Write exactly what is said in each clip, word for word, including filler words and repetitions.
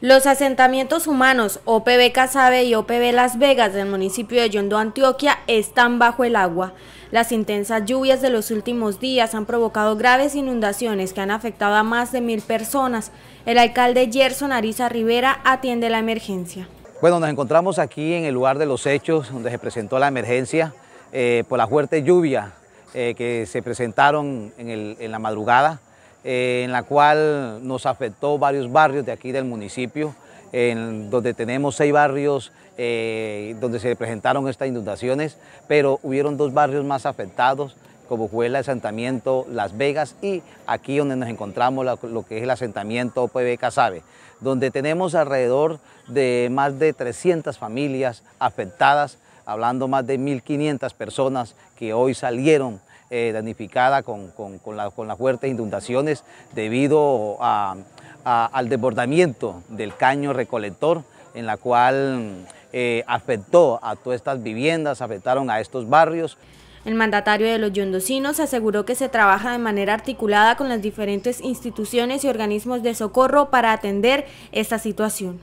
Los asentamientos humanos O P B Casabe y O P B Las Vegas del municipio de Yondó, Antioquia, están bajo el agua. Las intensas lluvias de los últimos días han provocado graves inundaciones que han afectado a más de mil personas. El alcalde Yerson Ariza Rivera atiende la emergencia. Bueno, nos encontramos aquí en el lugar de los hechos donde se presentó la emergencia eh, por la fuerte lluvia eh, que se presentaron en, el, en la madrugada. Eh, en la cual nos afectó varios barrios de aquí del municipio, en donde tenemos seis barrios eh, donde se presentaron estas inundaciones, pero hubieron dos barrios más afectados, como fue el asentamiento Las Vegas y aquí donde nos encontramos la, lo que es el asentamiento Puebeca-Sabe, donde tenemos alrededor de más de trescientas familias afectadas, hablando más de mil quinientas personas que hoy salieron Eh, danificada con, con, con, la, con las fuertes inundaciones debido a, a, al desbordamiento del caño recolector, en la cual eh, afectó a todas estas viviendas, afectaron a estos barrios. El mandatario de los yondocinos aseguró que se trabaja de manera articulada con las diferentes instituciones y organismos de socorro para atender esta situación.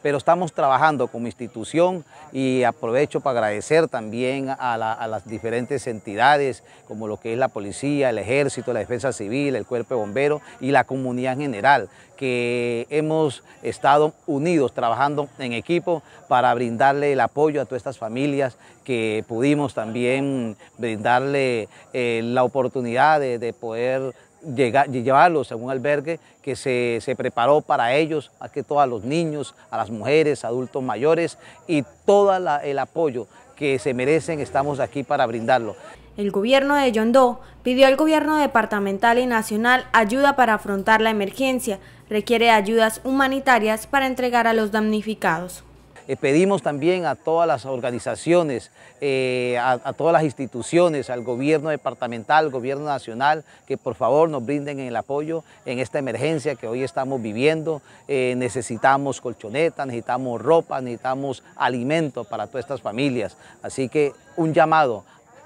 Pero estamos trabajando como institución y aprovecho para agradecer también a, la, a las diferentes entidades como lo que es la policía, el ejército, la defensa civil, el cuerpo de bomberos y la comunidad en general, que hemos estado unidos trabajando en equipo para brindarle el apoyo a todas estas familias, que pudimos también brindarle eh, la oportunidad de, de poder Llegar, llevarlos a un albergue que se, se preparó para ellos, a que todos los niños, a las mujeres, adultos mayores y todo la, el apoyo que se merecen, estamos aquí para brindarlo. El gobierno de Yondó pidió al gobierno departamental y nacional ayuda para afrontar la emergencia, requiere ayudas humanitarias para entregar a los damnificados. Eh, pedimos también a todas las organizaciones, eh, a, a todas las instituciones, al gobierno departamental, al gobierno nacional, que por favor nos brinden el apoyo en esta emergencia que hoy estamos viviendo. Eh, necesitamos colchonetas, necesitamos ropa, necesitamos alimentos para todas estas familias. Así que un llamado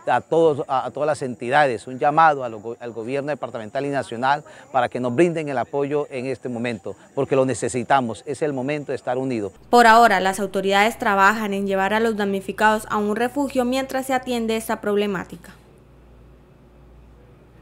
a, todos, a, a todas las entidades, un llamado a lo, al gobierno departamental y nacional para que nos brinden el apoyo en este momento, porque lo necesitamos, es el momento de estar unidos. Por ahora, las autoridades trabajan en llevar a los damnificados a un refugio mientras se atiende esta problemática.